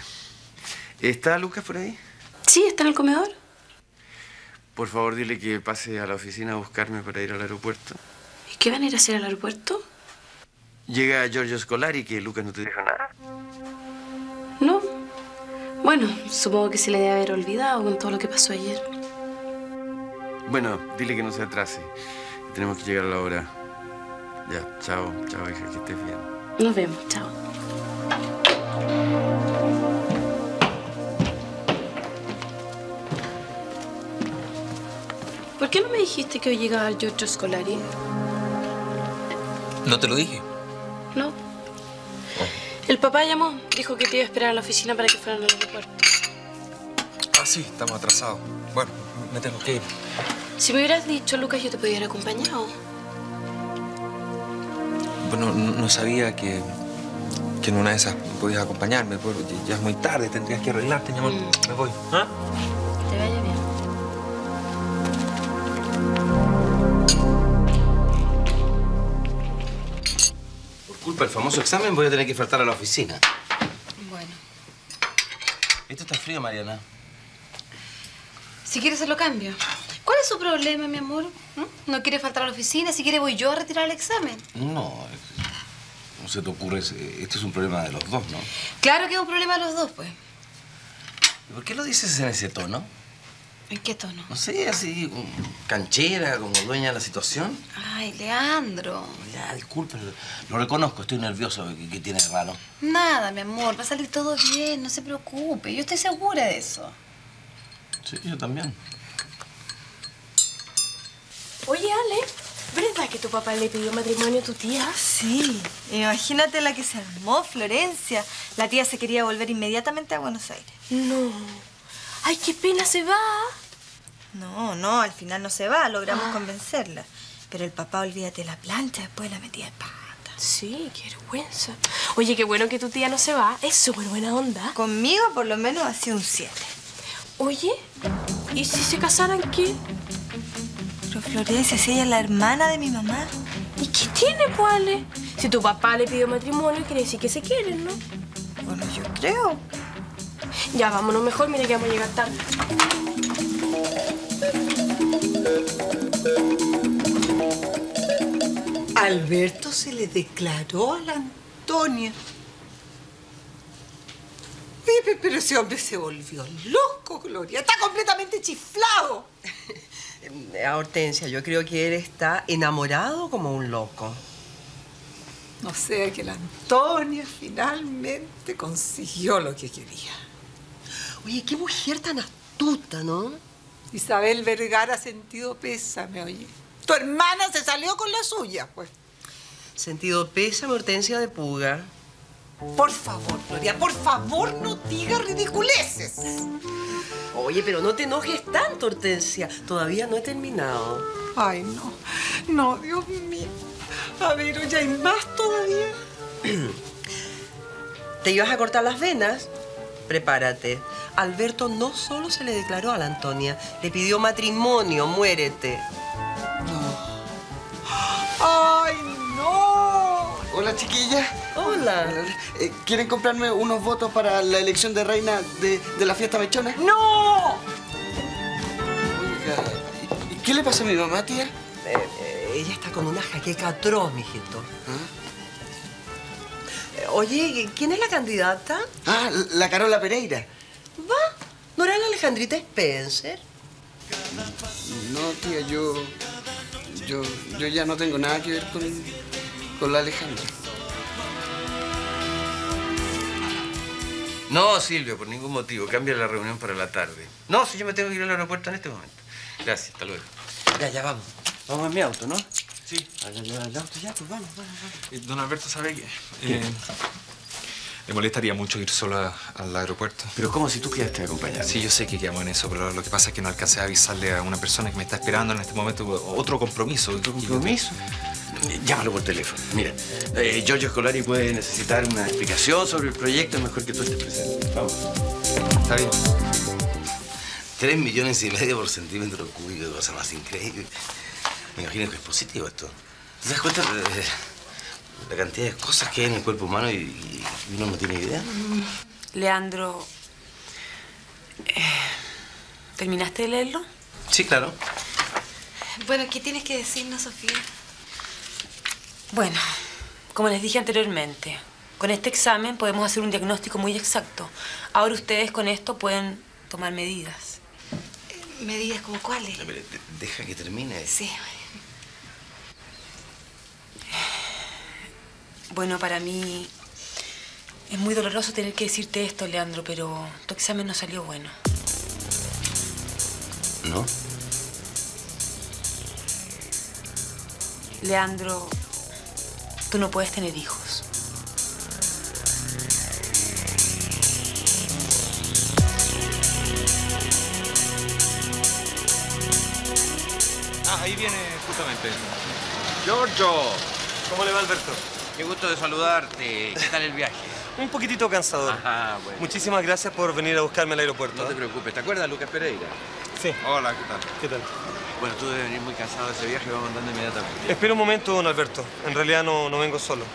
¿Está Lucas por ahí? Sí, está en el comedor. Por favor, dile que pase a la oficina a buscarme para ir al aeropuerto. ¿Y qué van a ir a hacer al aeropuerto? Llega Giorgio Scolari, que Lucas no te dijo nada. ¿No? Bueno, supongo que se le debe haber olvidado con todo lo que pasó ayer. Bueno, dile que no se atrase. Tenemos que llegar a la hora. Ya, chao, chao, hija, que estés bien. Nos vemos, chao. ¿Por qué no me dijiste que hoy llegaba Giorgio Scolari? No te lo dije. No. Oh. El papá llamó, dijo que te iba a esperar a la oficina para que fueran al aeropuerto. Ah, sí, estamos atrasados. Bueno, me tengo que ir. Si me hubieras dicho, Lucas, yo te podía haber acompañado. Bueno, no sabía que en una de esas podías acompañarme. Porque ya es muy tarde, tendrías que arreglarte, mi amor. Me voy. ¿Ah? Te vaya bien. Para el famoso examen voy a tener que faltar a la oficina. Bueno. Esto está frío, Mariana. Si quiere se lo cambio. ¿Cuál es su problema, mi amor? ¿No quiere faltar a la oficina? Si quiere voy yo a retirar el examen. No, no se te ocurre. Este es un problema de los dos, ¿no? Claro que es un problema de los dos, pues. ¿Y por qué lo dices en ese tono? ¿En qué tono? No sé, así, como canchera, como dueña de la situación. Ay, Leandro. Ya, discúlpenlo. Lo reconozco, estoy nervioso. ¿Qué tiene de raro? Nada, mi amor. Va a salir todo bien, no se preocupe. Yo estoy segura de eso. Sí, yo también. Oye, Ale, ¿verdad que tu papá le pidió matrimonio a tu tía? Sí. Imagínate la que se armó, Florencia. La tía se quería volver inmediatamente a Buenos Aires. No. ¡Ay, qué pena! ¿Se va? No, al final no se va. Logramos convencerla. Pero el papá, olvídate la plancha, después la metía de pata. Sí, qué vergüenza. Oye, qué bueno que tu tía no se va. Es súper buena onda. Conmigo, por lo menos, ha sido un 7. Oye, ¿y si se casaran qué? Pero Florencia, si ella es la hermana de mi mamá. ¿Y qué tiene, Ale? Si tu papá le pidió matrimonio, quiere decir que se quieren, ¿no? Bueno, yo creo. Ya, vámonos mejor, mira que vamos a llegar tarde. Alberto se le declaró a la Antonia. Pero ese hombre se volvió loco, Gloria. Está completamente chiflado. A Hortensia, yo creo que él está enamorado como un loco. No sé, que la Antonia finalmente consiguió lo que quería. Oye, qué mujer tan astuta, ¿no? Isabel Vergara ha sentido pésame, oye. Tu hermana se salió con la suya, pues. Sentido pésame, Hortensia de Puga. Por favor, Gloria, por favor no digas ridiculeces. Oye, pero no te enojes tanto, Hortensia. Todavía no he terminado. Ay, no. No, Dios mío. A ver, oye, ¿hay más todavía? ¿Te ibas a cortar las venas? Prepárate. Alberto no solo se le declaró a la Antonia, le pidió matrimonio, muérete. ¡Ay, no! Hola, chiquillas. Hola. ¿Quieren comprarme unos votos para la elección de reina de la fiesta mechona? ¡No! Oiga, ¿qué le pasa a mi mamá, tía? Ella está con una jaqueca atroz, mijito. ¿Ah? Oye, ¿quién es la candidata? Ah, la Carola Pereira. ¿Va? ¿No era la Alejandrita Spencer? No, tía, yo ya no tengo nada que ver con la Alejandra. No, Silvio, por ningún motivo. Cambia la reunión para la tarde. No, si yo me tengo que ir al aeropuerto en este momento. Gracias, hasta luego. Ya, vamos. Vamos en mi auto, ¿no? Sí. Al auto ya, pues vamos. Don Alberto sabe que... me molestaría mucho ir sola al aeropuerto. Pero ¿cómo si tú quedaste acompañado? Sí, yo sé que quedamos en eso, pero lo que pasa es que no alcancé a avisarle a una persona que me está esperando en este momento otro compromiso. ¿Otro compromiso? Llámalo por teléfono. Mira, Giorgio Scolari puede necesitar una explicación sobre el proyecto. Es mejor que tú estés presente. Vamos. Está bien. 3,5 millones por centímetro cúbico, cosa más increíble. Me imagino que es positivo esto. ¿Te das cuenta de la cantidad de cosas que hay en el cuerpo humano y uno no tiene idea? Leandro, ¿terminaste de leerlo? Sí, claro. Bueno, ¿qué tienes que decirnos, Sofía? Bueno, como les dije anteriormente, con este examen podemos hacer un diagnóstico muy exacto. Ahora ustedes con esto pueden tomar medidas. ¿Medidas como cuáles? No, pero deja que termine. Sí. Bueno, para mí es muy doloroso tener que decirte esto, Leandro, pero tu examen no salió bueno. ¿No? Leandro, tú no puedes tener hijos. Ah, ahí viene justamente. ¡Giorgio! ¿Cómo le va, Alberto? Qué gusto de saludarte. ¿Qué tal el viaje? Un poquitito cansador. Ajá, bueno. Muchísimas gracias por venir a buscarme al aeropuerto. No te preocupes. ¿Te acuerdas de Lucas Pereira? Sí. Hola, ¿qué tal? ¿Qué tal? Bueno, tú debes venir muy cansado de ese viaje. Vamos andando inmediatamente. Espera un momento, don Alberto. En realidad no vengo solo.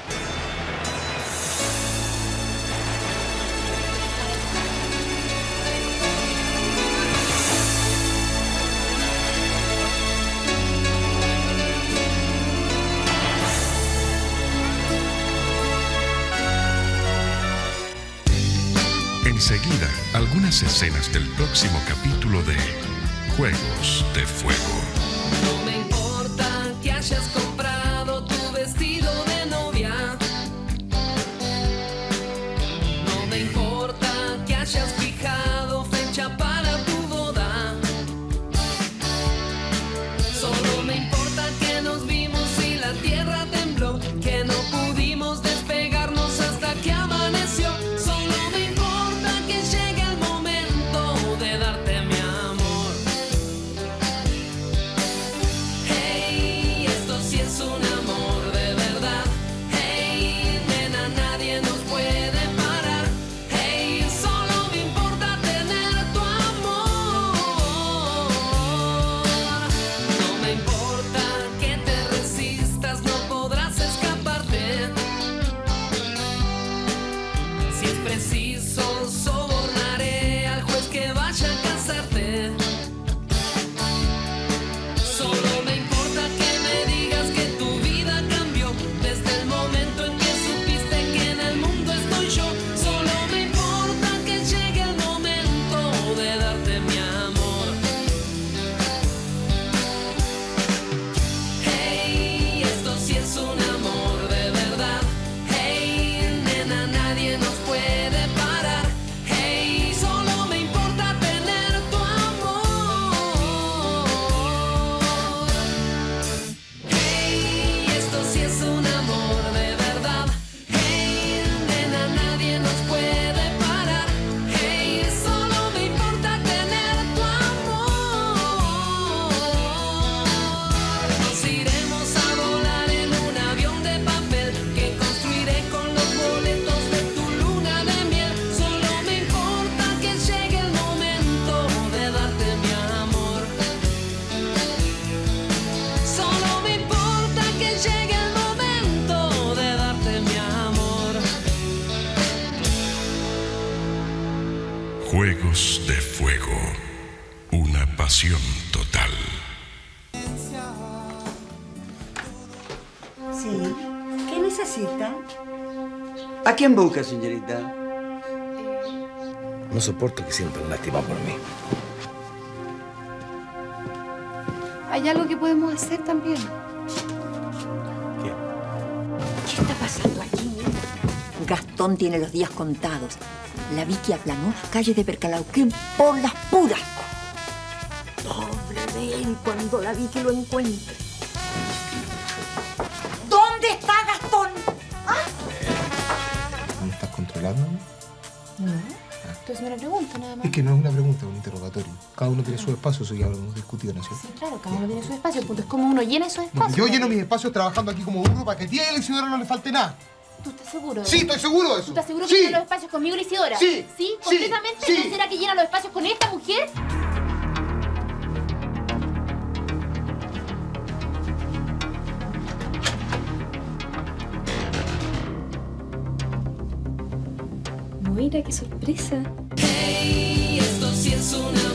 Enseguida, algunas escenas del próximo capítulo de Juegos de Fuego. No me importa que hayas comprado tu vestido de novia. No me importa que hayas fijado fecha para tu boda. Solo me importa que nos vimos y la tierra tembló, que no pudimos despegarnos hasta que amaneció. Llega el momento de darte mi amor. Juegos de fuego, una pasión total. Sí, ¿qué necesita? ¿A quién busca, señorita? No soporto que sientan lástima por mí. Hay algo que podemos hacer también. ¿Qué? ¿Qué está pasando aquí? Gastón tiene los días contados. La Vicky aplanó las calles de Perquelauquén por las puras. Pobre de él cuando la Vicky lo encuentre. ¿Dónde está Gastón? ¿Ah? ¿Me estás controlando? No. Ah. Entonces me lo pregunto nada más. Es que no es una pregunta, es un interrogatorio. Cada uno tiene su espacio, eso ya lo hemos discutido, ¿no es cierto? Sí, claro, cada uno tiene su espacio. El punto es cómo uno llena esos espacios. No, yo lleno mis espacios trabajando aquí como burro para que a ti y el ciudadano no le falte nada. ¿Tú estás seguro? Sí, estoy seguro de eso. ¿Tú estás seguro que llena los espacios conmigo, Isidora? Sí. ¿Sí? ¿Completamente? Sí. ¿No será que llena los espacios con esta mujer? Moira, qué sorpresa. Hey, esto sí es una...